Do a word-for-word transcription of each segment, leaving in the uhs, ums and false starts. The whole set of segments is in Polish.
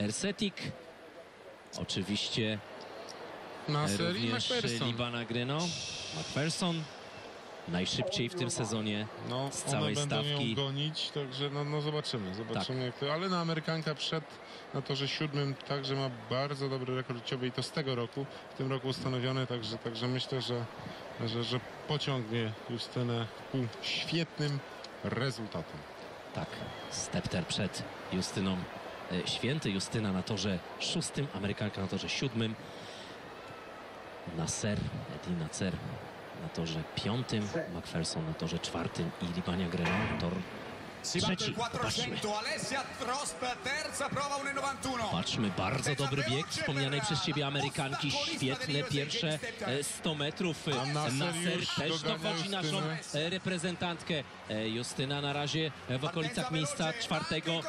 Ersetik. Oczywiście Naser również i Libania Grenot. McPherson najszybciej w tym sezonie no, z całej one będą stawki. Ją gonić, także no, no zobaczymy, zobaczymy tak. Jak to, ale na Amerykanka przed na torze siódmym także ma bardzo dobry rekord życiowy i to z tego roku, w tym roku ustanowiony, także, także myślę, że, że, że pociągnie Justynę ku świetnym rezultatom. Tak, Stepter przed Justyną Święty, Justyna na torze szóstym, Amerykanka na torze siódmym, Naser, Eid Naser na torze piątym, McPherson na torze czwartym i Libania Grenot tor trzeci. Popatrzmy. Patrzmy, bardzo dobry bieg wspomnianej przez ciebie Amerykanki. Świetne pierwsze sto metrów. Naser też dochodzi naszą reprezentantkę. Justyna na razie w okolicach miejsca czwartego,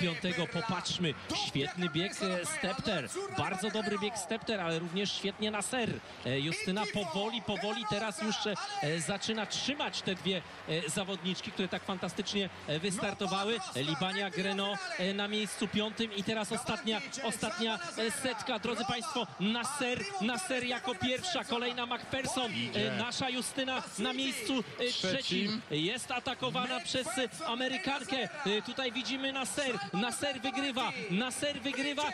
piątego. Popatrzmy, świetny bieg Stepter. Bardzo dobry bieg Stepter, ale również świetnie Naser. Justyna powoli, powoli teraz już zaczyna trzymać te dwie zawodniczki, które tak fantastycznie wystartowały. Libania Grenot na miejscu piątym i teraz ostatnia, ostatnia setka. Drodzy Państwo, Naser, Naser jako pierwsza, kolejna McPherson, nasza Justyna na miejscu trzecim. Jest atakowana przez Amerykankę. Tutaj widzimy Naser, Naser wygrywa, Naser wygrywa,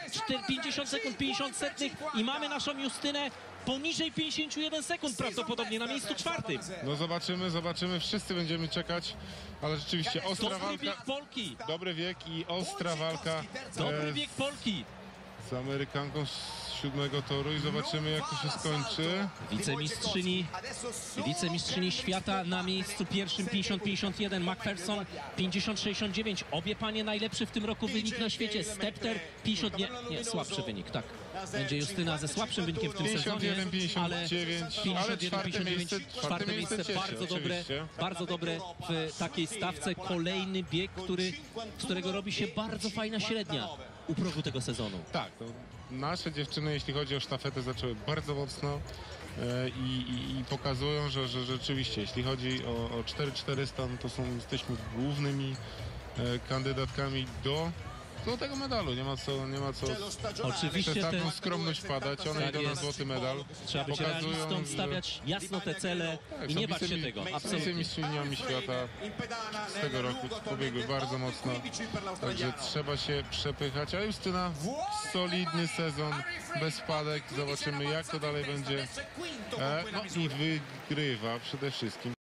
pięćdziesiąt sekund, pięćdziesiąt setnych i mamy naszą Justynę poniżej pięćdziesięciu jeden sekund prawdopodobnie na miejscu czwartym. No zobaczymy, zobaczymy, wszyscy będziemy czekać, ale rzeczywiście ostra walka. Dobry wiek Polki. Dobry wiek i ostra walka. Dobry wiek Polki. Z Amerykanką z siódmego toru i zobaczymy, jak to się skończy. Wicemistrzyni, wicemistrzyni świata na miejscu pierwszym pięćdziesiąt pięćdziesiąt jeden, McPherson pięćdziesiąt sześćdziesiąt dziewięć. Obie panie najlepszy w tym roku wynik na świecie. Stepter pięćdziesiąt, nie, nie, słabszy wynik, tak. Będzie Justyna ze słabszym wynikiem w tym sezonie, ale pięćdziesiąt jeden pięćdziesiąt dziewięć, czwarte miejsce bardzo dobre, bardzo dobre w takiej stawce. Kolejny bieg, który, z którego robi się bardzo fajna średnia u progu tego sezonu. Tak, to nasze dziewczyny, jeśli chodzi o sztafetę, zaczęły bardzo mocno i, i, i pokazują, że, że rzeczywiście, jeśli chodzi o, o cztery czterysta, to są, jesteśmy głównymi kandydatkami do złotego medalu, nie ma co, nie ma co oczywiście przesadną skromność wpadać, one tak idą na złoty medal. Trzeba być realistą, stawiać jasno te cele tak, i nie bać się tego, absolutnie. Wicemistrzyniami świata z tego roku pobiegły bardzo mocno, także trzeba się przepychać, a Justyna solidny sezon, bez spadek, zobaczymy jak to dalej będzie, no i wygrywa przede wszystkim.